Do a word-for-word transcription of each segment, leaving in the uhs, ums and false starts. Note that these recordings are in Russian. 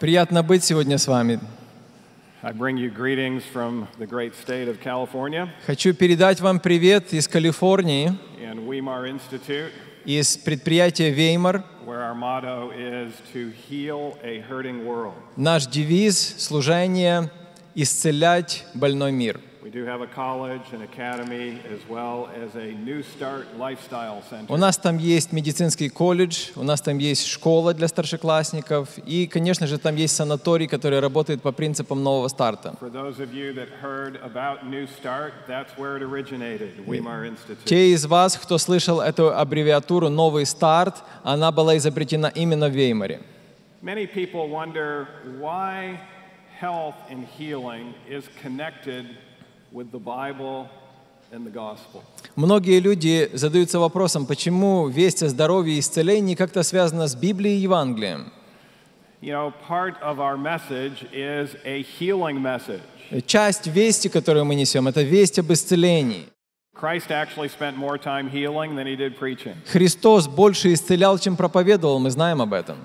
Приятно быть сегодня с вами. Хочу передать вам привет из Калифорнии, из предприятия Веймар. Наш девиз — служение «Исцелять больной мир». У нас там есть медицинский колледж, у нас там есть школа для старшеклассников, и, конечно же, там есть санаторий, который работает по принципам Нового Старта. Те из вас, кто слышал эту аббревиатуру «Новый Старт», она была изобретена именно в Веймаре. Многие люди задаются вопросом, почему весть о здоровье и исцелении как-то связана с Библией и Евангелием. Часть вести, которую мы несем, это весть об исцелении. Христос больше исцелял, чем проповедовал, мы знаем об этом.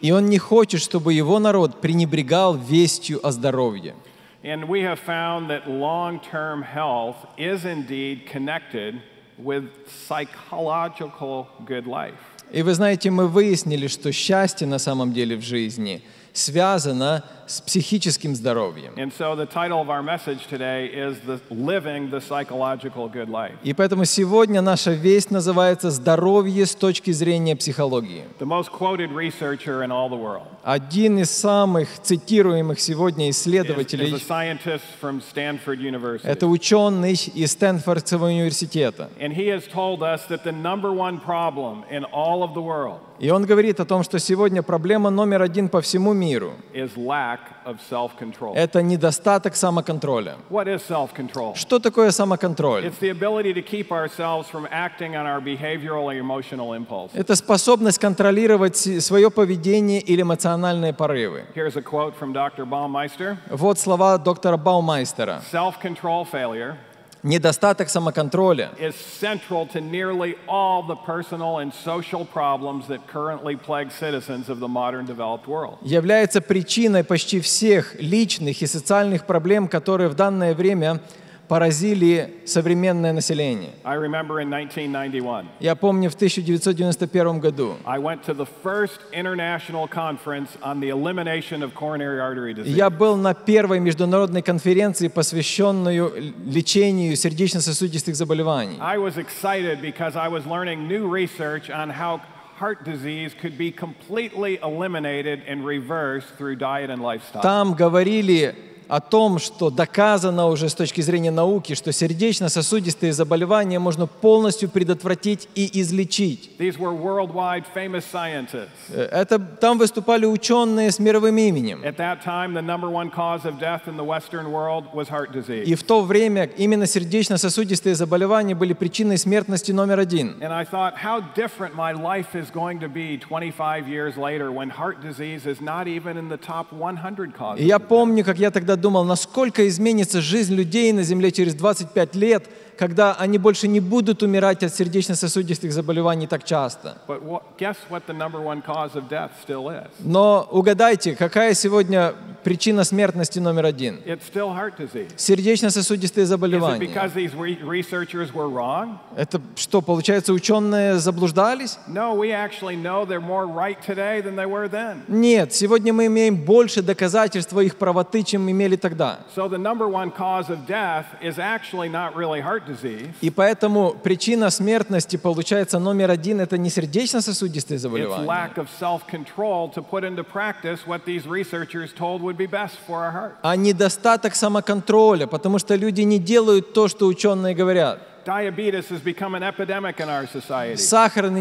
И Он не хочет, чтобы Его народ пренебрегал вестью о здоровье. И вы знаете, мы выяснили, что счастье на самом деле в жизни связано с психическим здоровьем. И поэтому сегодня наша весть называется «Здоровье с точки зрения психологии». Один из самых цитируемых сегодня исследователей — это ученый из Стэнфордского университета. И он говорит о том, что сегодня проблема номер один по всему миру — это недостаток самоконтроля. Что такое самоконтроль? Это способность контролировать свое поведение или эмоциональные порывы. Вот слова доктора Баумайстера. Недостаток самоконтроля является причиной почти всех личных и социальных проблем, которые в данное время поразили современное население. Я помню, в тысяча девятьсот девяносто первом году я был на первой международной конференции, посвященной лечению сердечно-сосудистых заболеваний. Там говорили о том, что доказано уже с точки зрения науки, что сердечно-сосудистые заболевания можно полностью предотвратить и излечить. Это, там выступали ученые с мировым именем. И в то время именно сердечно-сосудистые заболевания были причиной смертности номер один. И я помню, как я тогда думал, насколько изменится жизнь людей на Земле через двадцать пять лет, когда они больше не будут умирать от сердечно-сосудистых заболеваний так часто. Но угадайте, какая сегодня причина смертности номер один? Сердечно-сосудистые заболевания. Это что, получается, ученые заблуждались? Нет, сегодня мы имеем больше доказательств их правоты, чем имели тогда. И поэтому причина смертности, получается, номер один — это не сердечно-сосудистые заболевания, а недостаток самоконтроля, потому что люди не делают то, что ученые говорят. Сахарный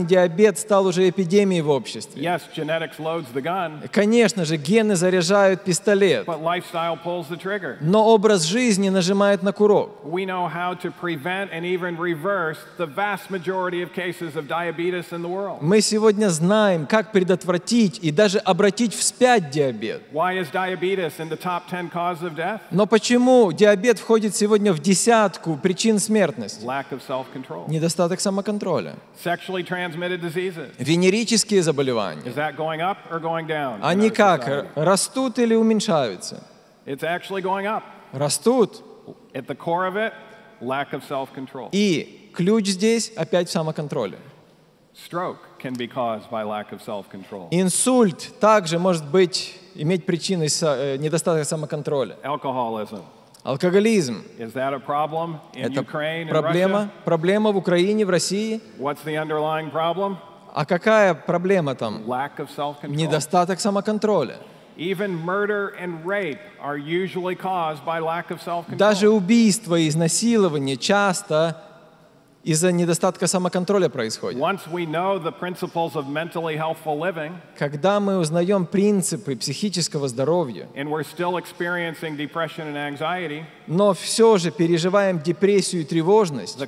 диабет стал уже эпидемией в обществе. Конечно же, гены заряжают пистолет, но образ жизни нажимает на курок. Мы сегодня знаем, как предотвратить и даже обратить вспять диабет. Но почему диабет входит сегодня в десятку причин смертности? недостаток самоконтроля, венерические заболевания. Они как, растут или уменьшаются? Растут. И ключ здесь опять в самоконтроле. Инсульт также может быть, иметь причины недостатка самоконтроля. Алкоголизм. Это проблема, проблема в Украине, в России. А какая проблема там? Недостаток самоконтроля. Даже убийства и изнасилования часто из-за недостатка самоконтроля происходит. Когда мы узнаем принципы психического здоровья, но все же переживаем депрессию и тревожность, то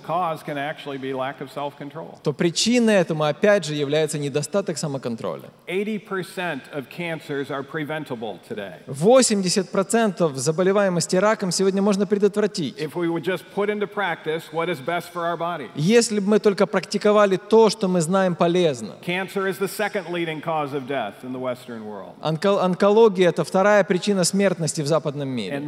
причиной этому опять же является недостаток самоконтроля. восемьдесят процентов заболеваемости раком сегодня можно предотвратить, если бы мы только практиковали то, что мы знаем полезно. Онкология – это вторая причина смертности в западном мире.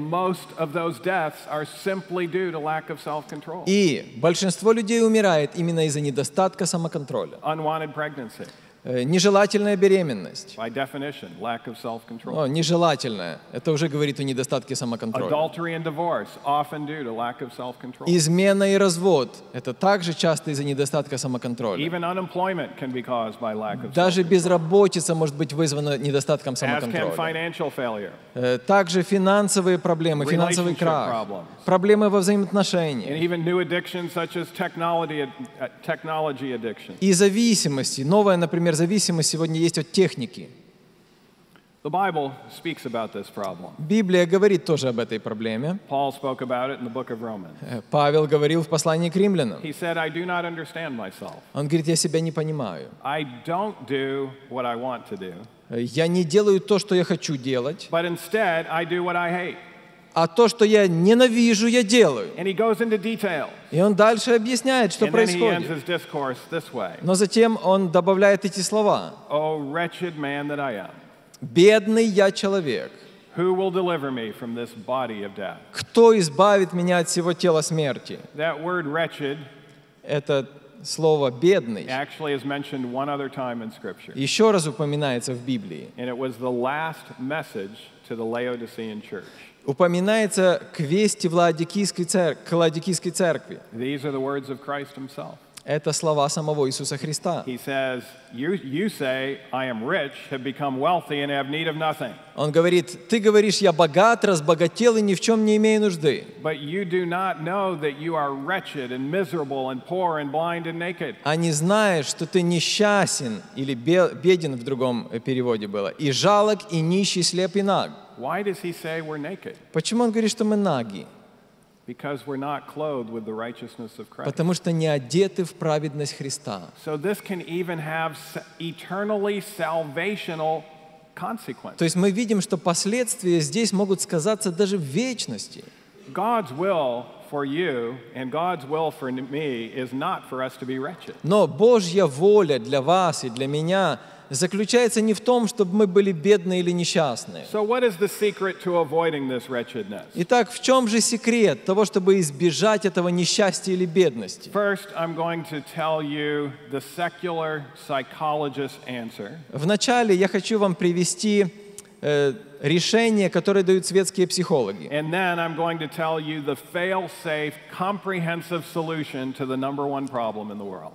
И большинство людей умирает именно из-за недостатка самоконтроля. Нежелательная беременность. Но нежелательная. Это уже говорит о недостатке самоконтроля. Измена и развод. Это также часто из-за недостатка самоконтроля. Даже безработица может быть вызвана недостатком самоконтроля. Также финансовые проблемы, финансовый крах, проблемы во взаимоотношениях. И зависимости. Новая, например, зависимость сегодня есть от техники. Библия говорит тоже об этой проблеме. Павел говорил в послании к римлянам. Он говорит, я себя не понимаю. Я не делаю то, что я хочу делать, а то, что я ненавижу, я делаю. И он дальше объясняет, что происходит. Но затем он добавляет эти слова. «Бедный я человек. Кто избавит меня от всего тела смерти?» Это слово «бедный» еще раз упоминается в Библии. Упоминается к вести в Лаодикийской церкви, к Лаодикийской церкви. Это слова самого Иисуса Христа. Он говорит, ты говоришь, я богат, разбогател и ни в чем не имею нужды. А не знаешь, что ты несчастен, или беден в другом переводе было, и жалок, и нищий, слеп и наг. Почему он говорит, что мы наги? Потому что не одеты в праведность Христа. То есть мы видим, что последствия здесь могут сказаться даже в вечности. Но Божья воля для вас и для меня — заключается не в том, чтобы мы были бедны или несчастны. Итак, в чем же секрет того, чтобы избежать этого несчастья или бедности? Вначале я хочу вам привести э, решение, которое дают светские психологи.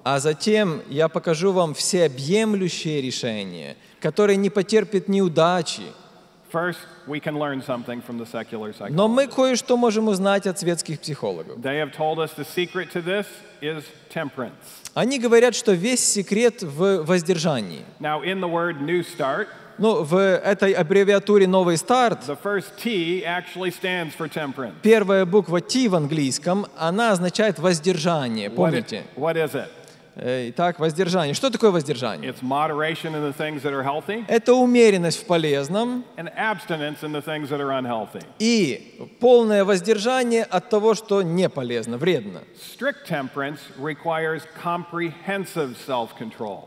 А затем я покажу вам всеобъемлющее решение, которое не потерпит неудачи. Но мы кое-что можем узнать от светских психологов. Они говорят, что весь секрет в воздержании. Ну, в этой аббревиатуре «Новый старт» первая буква «Т» в английском, она означает «воздержание». Помните? Итак, воздержание. Что такое воздержание? Это умеренность в полезном и полное воздержание от того, что не полезно, вредно.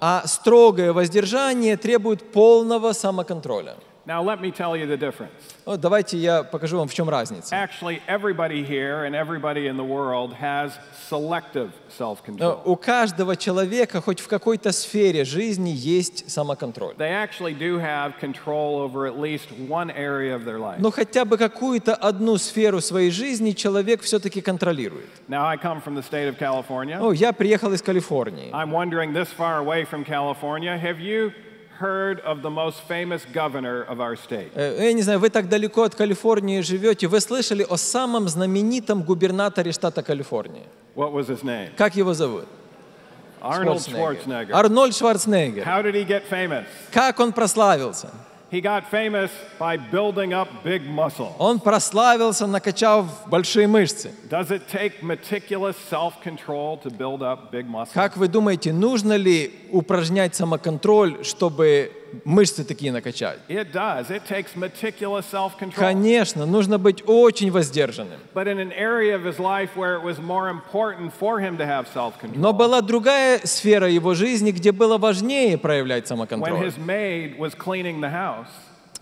А строгое воздержание требует полного самоконтроля. Now let me tell you the difference. Вот давайте я покажу вам, в чем разница. Actually, everybody here and everybody in the world has selective self-control. У каждого человека хоть в какой-то сфере жизни есть самоконтроль. They actually do have control over at least one area of their life. Но хотя бы какую-то одну сферу своей жизни человек все-таки контролирует. Now I come from the state of California. О, я приехал из Калифорнии. I'm wondering, this far away from California, have you heard of the most famous governor of our state? Я не знаю, вы так далеко от Калифорнии живете, вы слышали о самом знаменитом губернаторе штата Калифорния? What was his name? Как его зовут? Арнольд Шварценеггер. Арнольд Шварценеггер. How did he get famous? Как он прославился? He got famous by building up big muscle. Он прославился, накачав большие мышцы. Does it take meticulous self-control to build up big muscle? Как вы думаете, нужно ли упражнять самоконтроль, чтобы мышцы такие накачать? It does. It takes meticulous self-control. Конечно, нужно быть очень воздержанным. But in an area of his life where it was more important for him to have self-control. Но была другая сфера его жизни, где было важнее проявлять самоконтроль. When his maid was cleaning the house.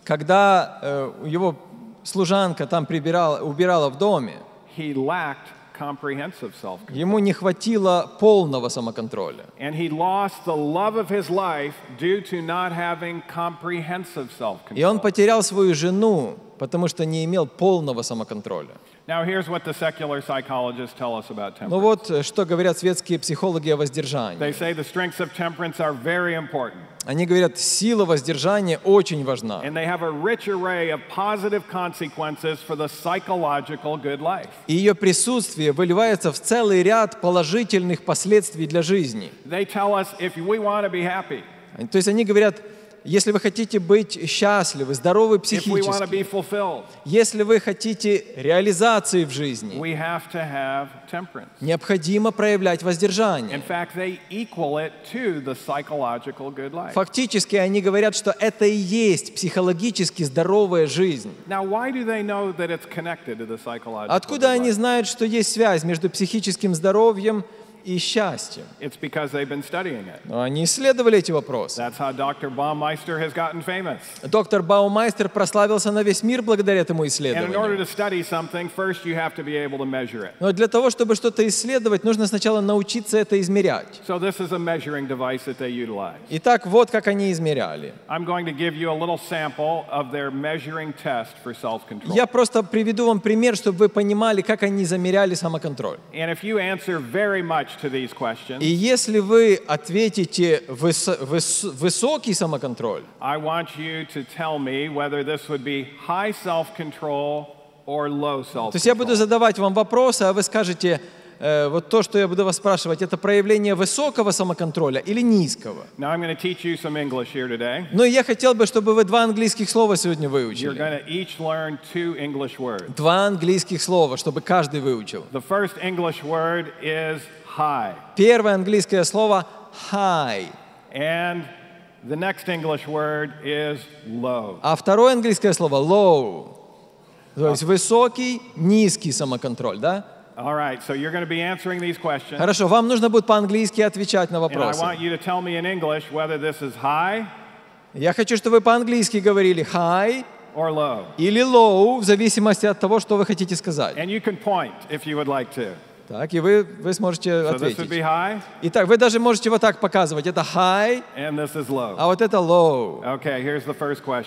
Когда э, его служанка там прибирала, убирала в доме. He lacked comprehensive self-control. Ему не хватило полного самоконтроля. And he lost the love of his life due to not having comprehensive self-control. И он потерял свою жену, потому что не имел полного самоконтроля. Now here's what the secular psychologists tell us about temperance. Ну вот что говорят светские психологи о воздержании. They say the strengths of temperance are very important. Они говорят, сила воздержания очень важна. И ее присутствие выливается в целый ряд положительных последствий для жизни. То есть они говорят, если вы хотите быть счастливы, здоровы психически, если вы хотите реализации в жизни, необходимо проявлять воздержание. Фактически они говорят, что это и есть психологически здоровая жизнь. Откуда они знают, что есть связь между психическим здоровьем и счастьем? It's because they've been studying it. Но они исследовали эти вопросы. That's how Doctor Baumeister has gotten famous. Доктор Баумайстер прославился на весь мир благодаря этому исследованию. Но для того, чтобы что-то исследовать, нужно сначала научиться это измерять. So this is a measuring device that they utilize. Итак, вот как они измеряли. Я просто приведу вам пример, чтобы вы понимали, как они замеряли самоконтроль. И если вы ответите выс выс высокий самоконтроль, то есть я буду задавать вам вопросы, а вы скажете, э, вот то, что я буду вас спрашивать, это проявление высокого самоконтроля или низкого. Ну и я хотел бы, чтобы вы два английских слова сегодня выучили. Два английских слова, чтобы каждый выучил. High. Первое английское слово high. And the next English word is low. А второе английское слово low. То есть высокий, низкий самоконтроль, да? All right, so you're going to be answering these questions. Хорошо, вам нужно будет по-английски отвечать на вопросы. And I want you to tell me in English whether this is high. Я хочу, чтобы вы по-английски говорили high or low. Или low, в зависимости от того, что вы хотите сказать. And you can point if you would like to. Так, и вы, вы сможете ответить. Итак, вы даже можете вот так показывать. Это high, а вот это low. Okay,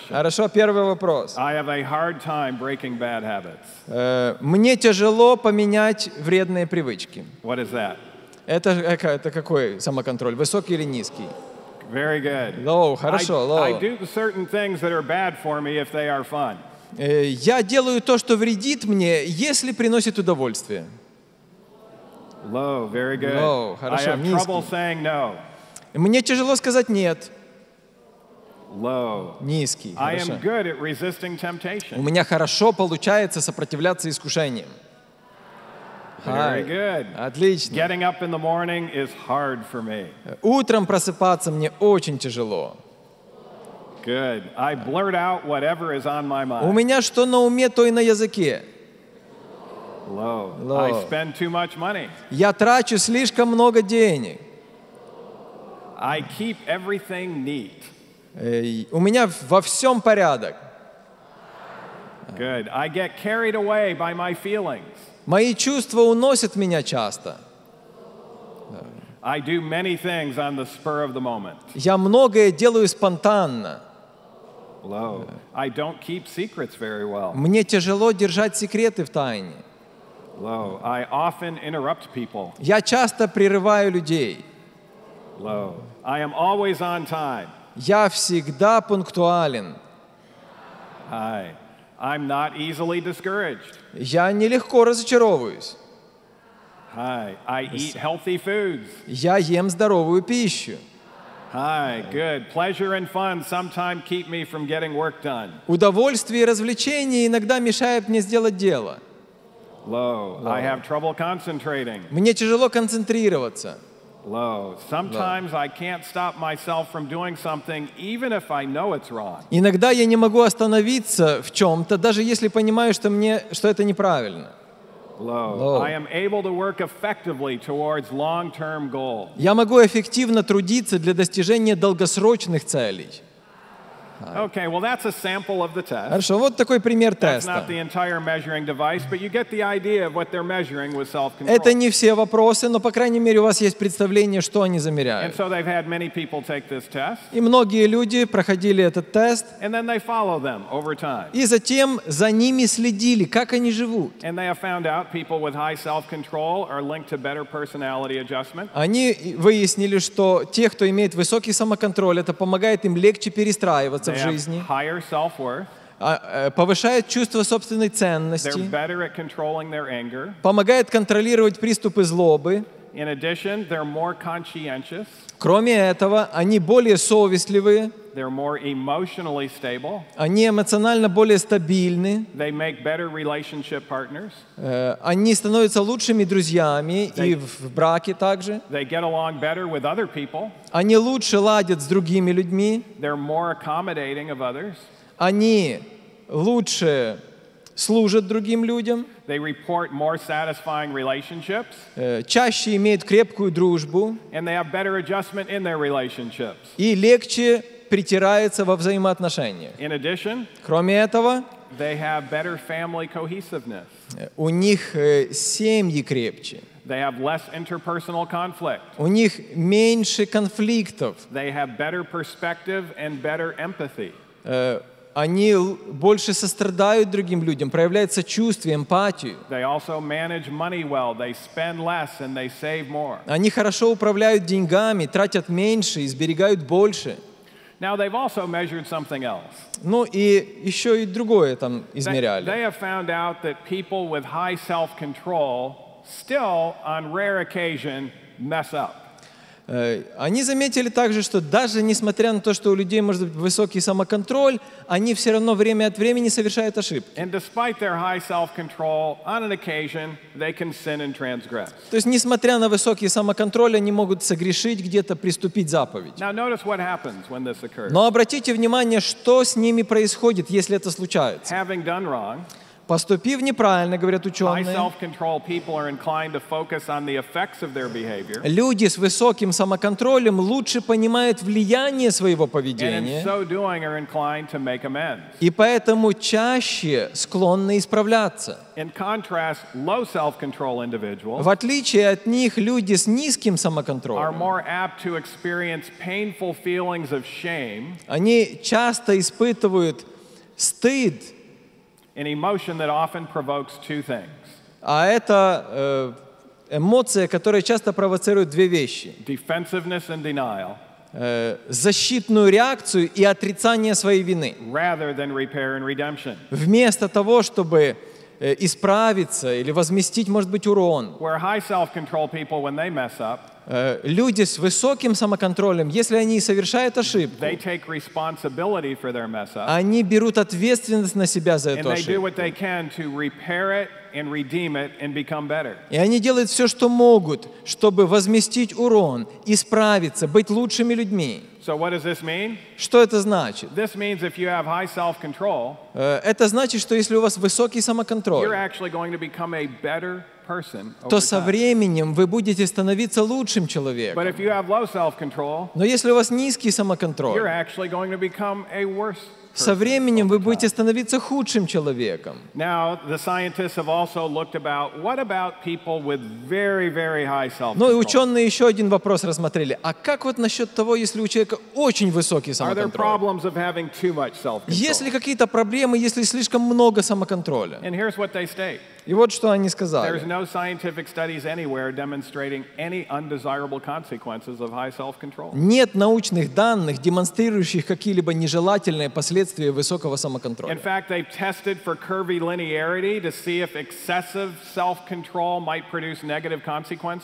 хорошо, первый вопрос. Uh, мне тяжело поменять вредные привычки. Это, это какой самоконтроль? Высокий или низкий? Very good. Low, хорошо, low. I do certain things that are bad for me if they are fun. Uh, я делаю то, что вредит мне, если приносит удовольствие. Low, very good. Low, хорошо, I have trouble saying no. Мне тяжело сказать нет. Low. Низкий, I am good at resisting temptation. У меня хорошо получается сопротивляться искушениям. Отлично. Утром просыпаться мне очень тяжело. У меня что на уме, то и на языке. Я трачу слишком много денег. У меня во всем порядок. Мои чувства уносят меня часто. Я многое делаю спонтанно. Мне тяжело держать секреты в тайне. Я часто прерываю людей. Я всегда пунктуален. Я нелегко разочаровываюсь. Я ем здоровую пищу. Удовольствие и развлечения иногда мешают мне сделать дело. Мне тяжело концентрироваться. Иногда я не могу остановиться в чем-то, даже если понимаю, что мне, что это неправильно. Я могу эффективно трудиться для достижения долгосрочных целей. Хорошо, вот такой пример теста. Это не все вопросы, но, по крайней мере, у вас есть представление, что они замеряют. И многие люди проходили этот тест, и затем за ними следили, как они живут. Они выяснили, что те, кто имеет высокий самоконтроль, это помогает им легче перестраиваться в жизни, повышает чувство собственной ценности, помогает контролировать приступы злобы. Кроме этого, они более совестливые, они эмоционально более стабильны, они становятся лучшими друзьями и в браке также, они лучше ладят с другими людьми, они лучше служат другим людям, чаще имеют крепкую дружбу и легче притираются во взаимоотношениях. Кроме этого, у них семьи крепче. They have less interpersonal conflict. У них меньше конфликтов. They have better perspective and better empathy. Они больше сострадают другим людям, проявляют сочувствие, эмпатию. Они хорошо управляют деньгами, тратят меньше и сберегают больше. Ну и еще и другое там измеряли. Они заметили также, что даже несмотря на то, что у людей может быть высокий самоконтроль, они все равно время от времени совершают ошибки. То есть, несмотря на высокий самоконтроль, они могут согрешить где-то, приступить заповедь. Но обратите внимание, что с ними происходит, если это случается. Поступив неправильно, говорят ученые, люди с высоким самоконтролем лучше понимают влияние своего поведения и поэтому чаще склонны исправляться. В отличие от них, люди с низким самоконтролем, они часто испытывают стыд, а это эмоция, которая часто провоцирует две вещи. Защитную реакцию и отрицание своей вины. Вместо того, чтобы исправиться или возместить, может быть, урон. Люди с высоким самоконтролем, если они совершают ошибку, они берут ответственность на себя за эту ошибку. И они делают все, что могут, чтобы возместить урон, исправиться, быть лучшими людьми. Что это значит? Это значит, что если у вас высокий самоконтроль, то со временем вы будете становиться лучшим человеком. Но если у вас низкий самоконтроль, со временем вы будете становиться худшим человеком. Ну и ученые еще один вопрос рассмотрели. А как вот насчет того, если у человека очень высокий самоконтроль? Есть ли какие-то проблемы, если слишком много самоконтроля? И вот что они сказали. Нет научных данных, демонстрирующих какие-либо нежелательные последствия высокого самоконтроля.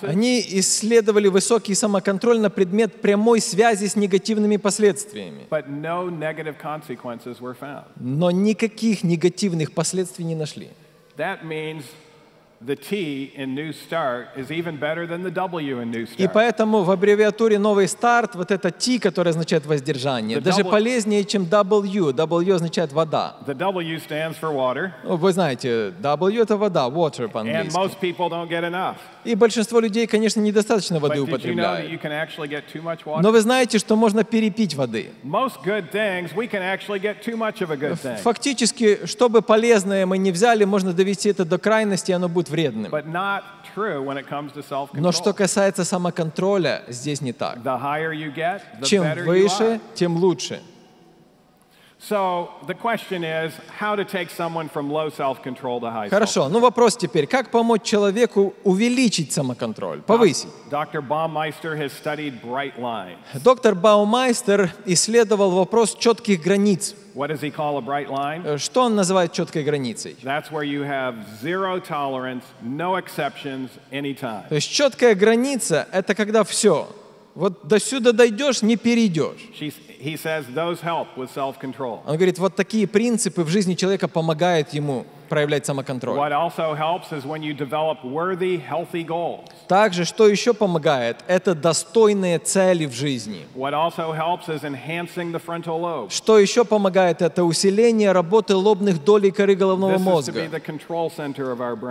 Они исследовали высокий самоконтроль на предмет прямой связи с негативными последствиями. Но никаких негативных последствий не нашли. И поэтому в аббревиатуре «Новый старт» вот это T, которое означает воздержание, даже полезнее, чем W. W означает вода. Вы знаете, W — это вода, water по-английски. И большинство людей, конечно, недостаточно воды употребляют. Но вы знаете, что можно перепить воды. Фактически, что бы полезное мы не взяли, можно довести это до крайности, и оно будет вредным. Но что касается самоконтроля, здесь не так. Чем выше, тем лучше. Хорошо, ну вопрос теперь, как помочь человеку увеличить самоконтроль, повысить? Доктор Баумайстер исследовал вопрос четких границ. Что он называет четкой границей? То есть четкая граница — это когда все. Вот до сюда дойдешь, не перейдешь. Он говорит, вот такие принципы в жизни человека помогают ему проявлять самоконтроль. Также, что еще помогает, это достойные цели в жизни. Что еще помогает, это усиление работы лобных долей коры головного мозга.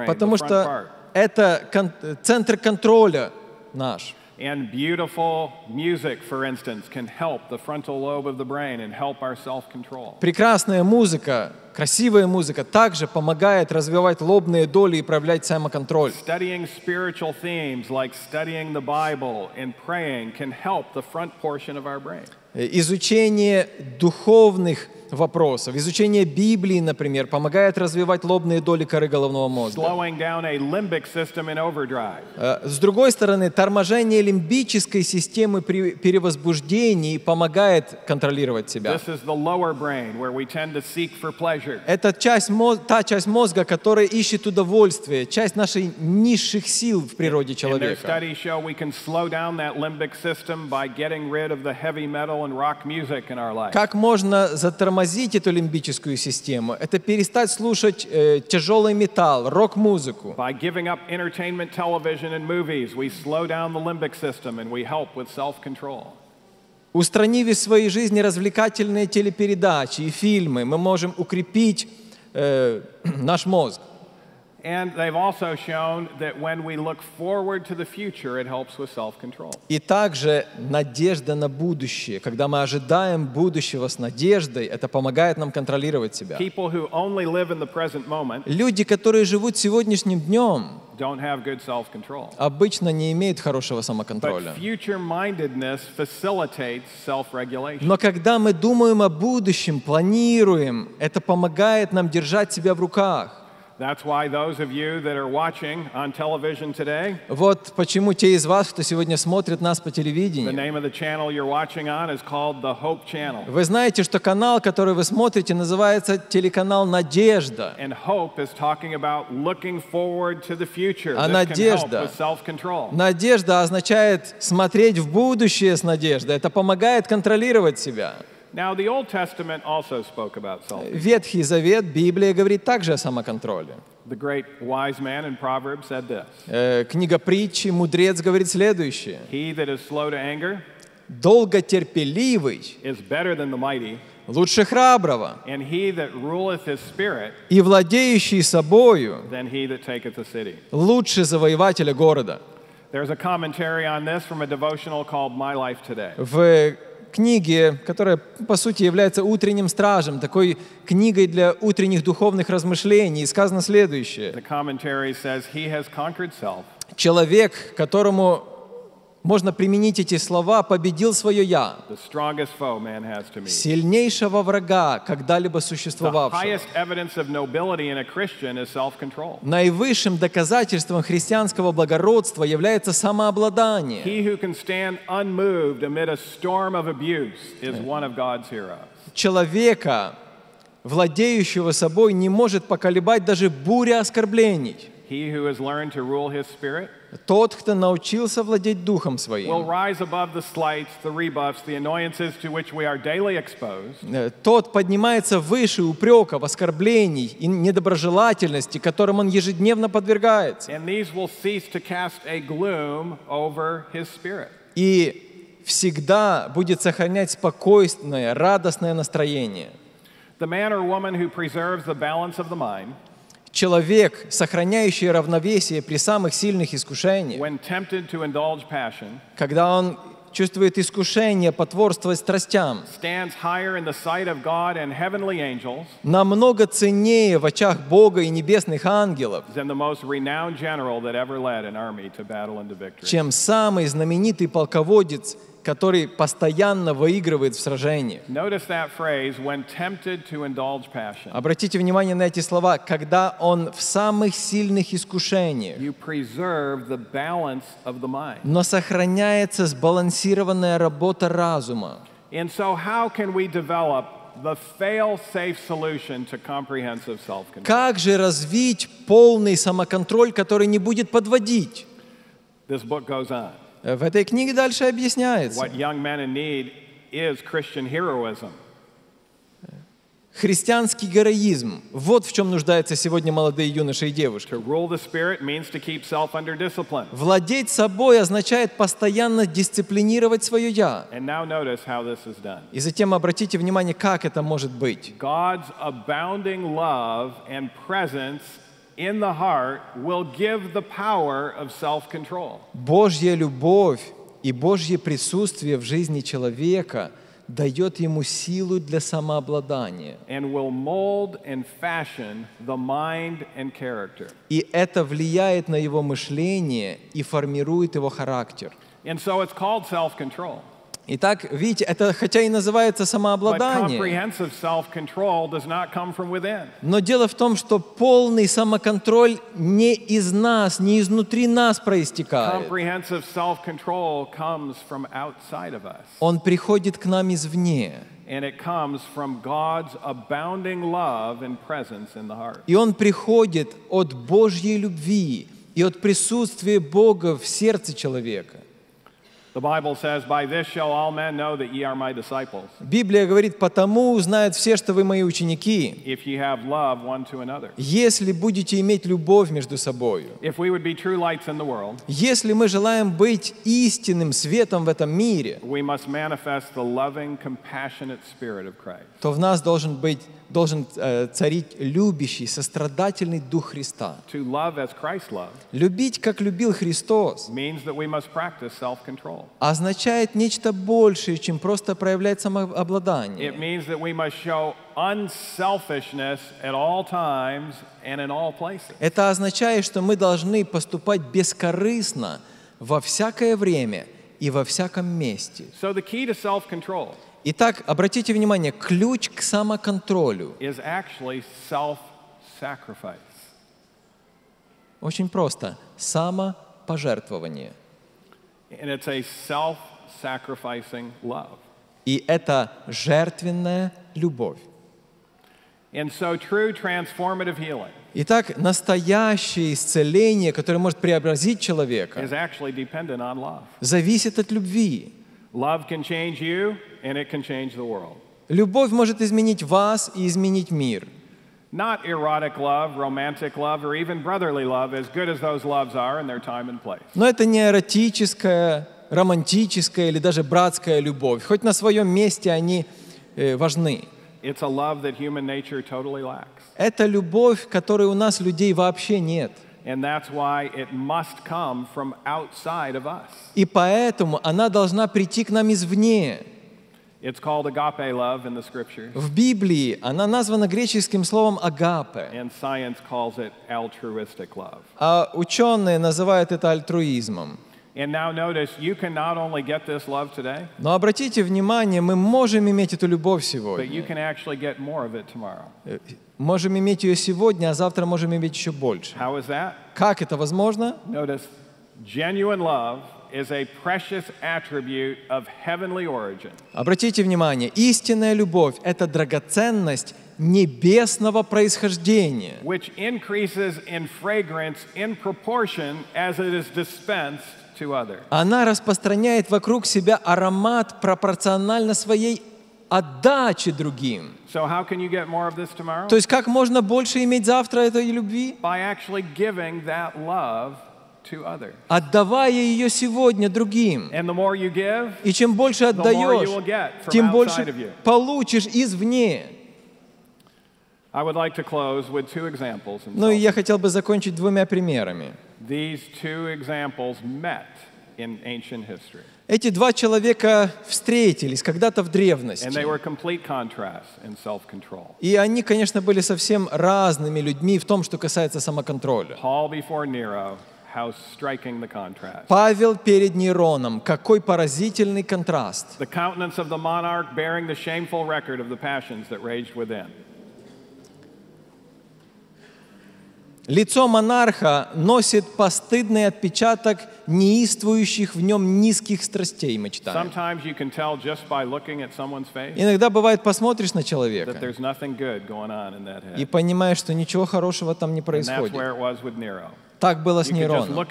Потому что это кон- центр контроля наш. And beautiful music, for instance, can help the frontal lobe of the brain and help our self-control. Прекрасная музыка, красивая музыка также помогает развивать лобные доли и проявлять самоконтроль. Studying spiritual themes like studying the Bible and praying can help the front portion of our brain. Изучение духовных вопросов, изучение Библии, например, помогает развивать лобные доли коры головного мозга. С другой стороны, торможение лимбической системы при перевозбуждении помогает контролировать себя. Это часть мозга, та часть мозга, которая ищет удовольствие, часть нашей низших сил в природе человека. Как можно заторможить эту лимбическую систему, это перестать слушать э, тяжелый металл, рок-музыку. Устранив из своей жизни развлекательные телепередачи и фильмы, мы можем укрепить э, наш мозг. И также надежда на будущее. Когда мы ожидаем будущего с надеждой, это помогает нам контролировать себя. Люди, которые живут сегодняшним днем, обычно не имеют хорошего самоконтроля. Но когда мы думаем о будущем, планируем, это помогает нам держать себя в руках. Вот почему те из вас, кто сегодня смотрит нас по телевидению, вы знаете, что канал, который вы смотрите, называется телеканал «Надежда». А надежда, надежда означает смотреть в будущее с надеждой. Это помогает контролировать себя. Ветхий Завет, Библия говорит также о самоконтроле. Книга Притчи, мудрец говорит следующее. Долготерпеливый лучше храброго, и владеющий собою лучше завоевателя города. В книге, которая, по сути, является утренним стражем, такой книгой для утренних духовных размышлений, сказано следующее. Человек, которому можно применить эти слова, победил свое «я», сильнейшего врага, когда-либо существовавшего. Наивысшим доказательством христианского благородства является самообладание. Человека, владеющего собой, не может поколебать даже буря оскорблений. Тот, кто научился владеть духом своим, тот поднимается выше упреков, оскорблений и недоброжелательности, которым он ежедневно подвергается. И всегда будет сохранять спокойное, радостное настроение. Человек, сохраняющий равновесие при самых сильных искушениях, когда он чувствует искушение потворствовать страстям, намного ценнее в очах Бога и небесных ангелов, чем самый знаменитый полководец, который постоянно выигрывает в сражениях. Обратите внимание на эти слова, когда он в самых сильных искушениях, но сохраняется сбалансированная работа разума. Как же развить полный самоконтроль, который не будет подводить? В этой книге дальше объясняется. Христианский героизм. Вот в чем нуждаются сегодня молодые юноши и девушки. Владеть собой означает постоянно дисциплинировать свое «я». И затем обратите внимание, как это может быть. Божья любовь и Божье присутствие в жизни человека дает ему силу для самообладания. И это влияет на его мышление и формирует его характер. Итак, видите, это хотя и называется самообладание, но дело в том, что полный самоконтроль не из нас, не изнутри нас проистекает. Он приходит к нам извне. И он приходит от Божьей любви и от присутствия Бога в сердце человека. Библия говорит, потому узнают все, что вы мои ученики, если будете иметь любовь между собой. Если мы желаем быть истинным светом в этом мире, то в нас должен быть должен э, царить любящий, сострадательный Дух Христа. Любить, как любил Христос, означает нечто большее, чем просто проявлять самообладание. Это означает, что мы должны поступать бескорыстно во всякое время и во всяком месте. Итак, обратите внимание, ключ к самоконтролю Очень просто. Самопожертвование. And it's a self-sacrificing love. И это жертвенная любовь. And so true transformative healing. Итак, настоящее исцеление, которое может преобразить человека, is actually dependent on love. Зависит от любви. Love can change you, and it can change the world. Любовь может изменить вас и изменить мир. Not erotic love, romantic love, or even brotherly love, as good as those loves are in their time and place. Но это не эротическая, романтическая или даже братская любовь. Хоть на своем месте они э, важны. It's a love that human nature totally lacks. Это любовь, которой у нас людей вообще нет. And that's why it must come from outside of us. И поэтому она должна прийти к нам извне. It's called agape love in the scriptures. В Библии она названа греческим словом агапе. And science calls it altruistic love. А ученые называют это альтруизмом. And now notice, you can not only get this love today. Но обратите внимание, мы можем иметь эту любовь сегодня. But you can actually get more of it tomorrow. Можем иметь ее сегодня, а завтра можем иметь еще больше. How is that? Как это возможно? Notice, genuine love is a precious attribute of heavenly origin. Обратите внимание, истинная любовь — это драгоценность небесного происхождения, which increases in fragrance in proportion as it is dispensed to others. Она распространяет вокруг себя аромат пропорционально своей отдачи другим. So how can you get more of this tomorrow? То есть как можно больше иметь завтра этой любви? By actually giving that love. Отдавая ее сегодня другим. И чем больше отдаешь, тем больше получишь извне. Ну и я хотел бы закончить двумя примерами. Эти два человека встретились когда-то в древности. И они, конечно, были совсем разными людьми в том, что касается самоконтроля. How striking the contrast. Павел перед Нероном, какой поразительный контраст. The countenance of the monarch bearing the shameful record of the passions that raged within. Лицо монарха носит постыдный отпечаток неистовствующих в нем низких страстей, мы читаем. Иногда бывает, посмотришь на человека и понимаешь, что ничего хорошего там не происходит. Так было с Нероном.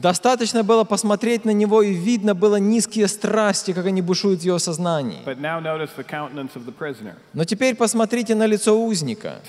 Достаточно было посмотреть на него, и видно было низкие страсти, как они бушуют в его сознании. Но теперь посмотрите на лицо узника.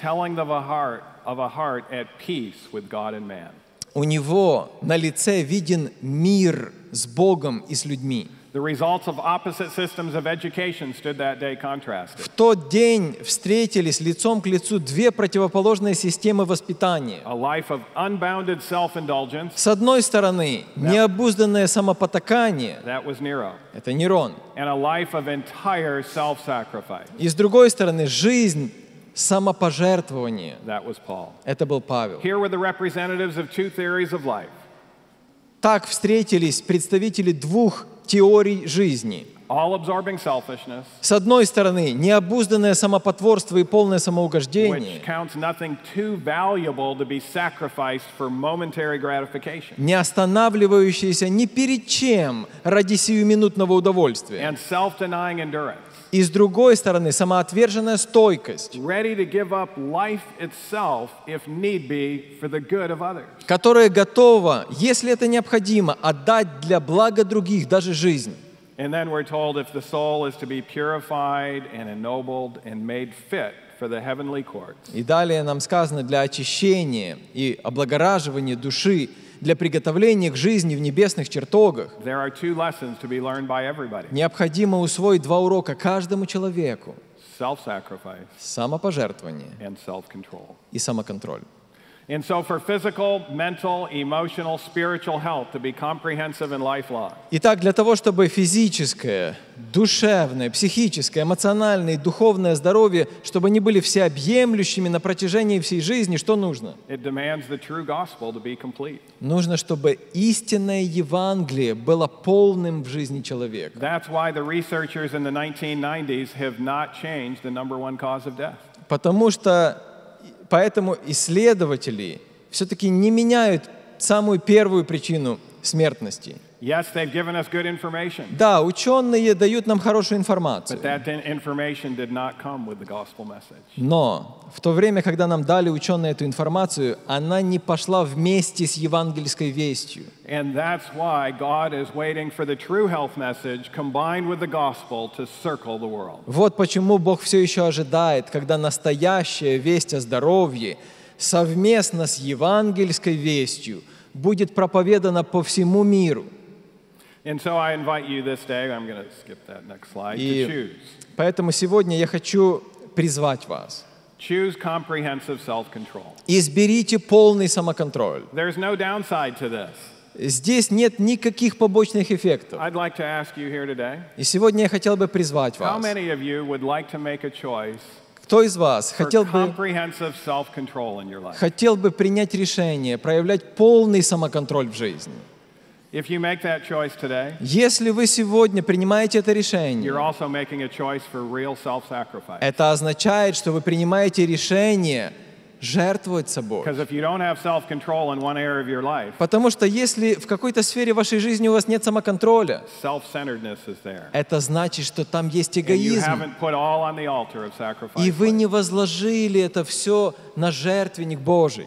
У него на лице виден мир с Богом и с людьми. The results of opposite systems of education stood that day contrasted. В тот день встретились лицом к лицу две противоположные системы воспитания. A life of unbounded self-indulgence. С одной стороны, необузданное самопотакание. That was Nero. Это Нерон. And a life of entire self-sacrifice. И с другой стороны, жизнь самопожертвования. That was Paul. Это был Павел. Here were the representatives of two theories of life. Так встретились представители двух теорий жизни. С одной стороны, необузданное самопотворство и полное самоугождение, не останавливающееся ни перед чем ради сиюминутного удовольствия. И с другой стороны, самоотверженная стойкость, которая готова, если это необходимо, отдать для блага других даже жизнь. And then we're told if the soul is to be purified and ennobled and made fit for the heavenly courts. И далее нам сказано, для очищения и облагораживания души, для приготовления к жизни в небесных чертогах. There are two lessons to be learned by everybody. Необходимо усвоить два урока каждому человеку. Self-sacrifice. Самопожертвование. And self-control. И самоконтроль. And so for physical, mental, emotional, spiritual health to be comprehensive and lifelong. Итак, для того, чтобы физическое, душевное, психическое, эмоциональное и духовное здоровье, чтобы они были всеобъемлющими на протяжении всей жизни, что нужно? It demands the true gospel to be complete. Нужно, чтобы истинное Евангелие было полным в жизни человека. That's why the researchers in the nineteen nineties have not changed the number one cause of death. Потому что поэтому исследователи все-таки не меняют самую первую причину смертности. Yes, they've given us good information. Да, ученые дают нам хорошую информацию. But that information did not come with the gospel message. Но в то время, когда нам дали ученые эту информацию, она не пошла вместе с евангельской вестью. And that's why God is waiting for the true health message combined with the gospel to circle the world. Вот почему Бог все еще ожидает, когда настоящая весть о здоровье совместно с евангельской вестью будет проповедана по всему миру. И поэтому сегодня я хочу призвать вас. Изберите полный самоконтроль. Здесь нет никаких побочных эффектов. И сегодня я хотел бы призвать вас. Кто из вас хотел бы, хотел бы принять решение, проявлять полный самоконтроль в жизни? Если вы сегодня принимаете это решение, это означает, что вы принимаете решение жертвовать собой. Потому что если в какой-то сфере вашей жизни у вас нет самоконтроля, это значит, что там есть эгоизм. И вы не возложили это все на жертвенник Божий.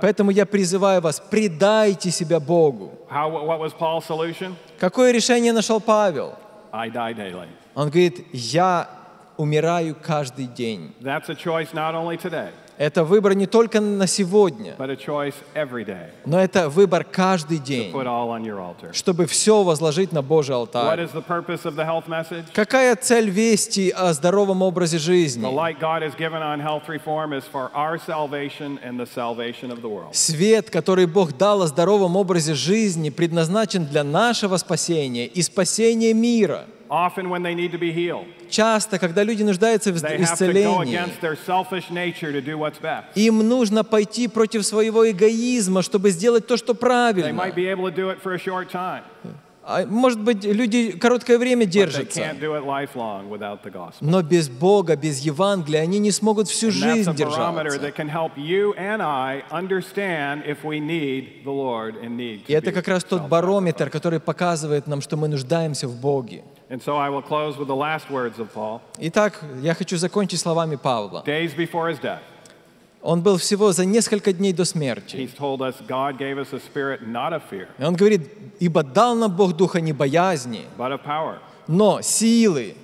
Поэтому я призываю вас, предайте себя Богу. Какое решение нашел Павел? Он говорит, я умираю каждый день. Это выбор не только на сегодня, но это выбор каждый день, чтобы все возложить на Божий алтарь. Какая цель вести о здоровом образе жизни? Свет, который Бог дал о здоровом образе жизни, предназначен для нашего спасения и спасения мира. Часто, когда люди нуждаются в исцелении, им нужно пойти против своего эгоизма, чтобы сделать то, что правильно. Может быть, люди короткое время держатся, но без Бога, без Евангелия они не смогут всю жизнь держаться. И это как раз тот барометр, который показывает нам, что мы нуждаемся в Боге. Итак, я хочу закончить словами Павла. Он был всего за несколько дней до смерти. И он говорит, ибо дал нам Бог духа не боязни, но силы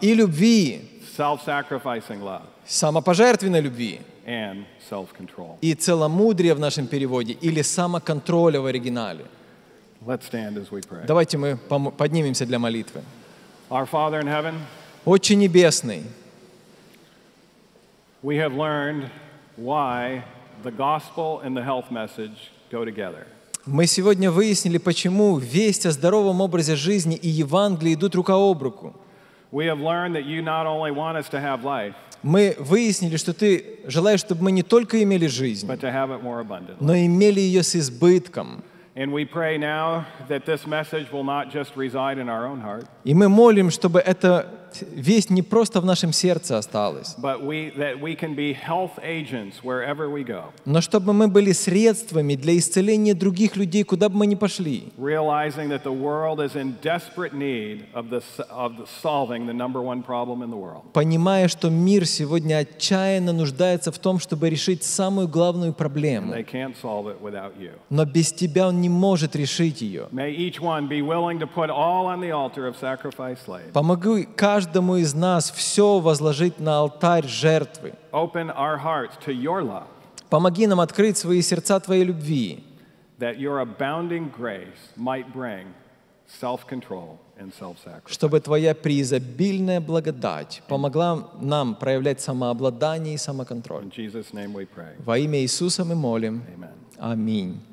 и любви, самопожертвенной любви и целомудрия в нашем переводе, или самоконтроля в оригинале. Давайте мы поднимемся для молитвы. Отче Небесный, we have learned why the gospel and the health message go together. Мы сегодня выяснили, почему весть о здоровом образе жизни и Евангелие идут рука об руку. We have learned that you not only want us to have life. Мы выяснили, что ты желаешь, чтобы мы не только имели жизнь, but to have it more abundantly. Но имели ее с избытком. And we pray now that this message will not just reside in our own heart. И мы молим, чтобы эта весть не просто в нашем сердце осталась, но чтобы мы были средствами для исцеления других людей, куда бы мы ни пошли, понимая, что мир сегодня отчаянно нуждается в том, чтобы решить самую главную проблему, но без тебя он не может решить ее. Помоги каждому каждому из нас все возложить на алтарь жертвы. Помоги нам открыть свои сердца Твоей любви, чтобы Твоя преизобильная благодать помогла нам проявлять самообладание и самоконтроль. Во имя Иисуса мы молим. Аминь.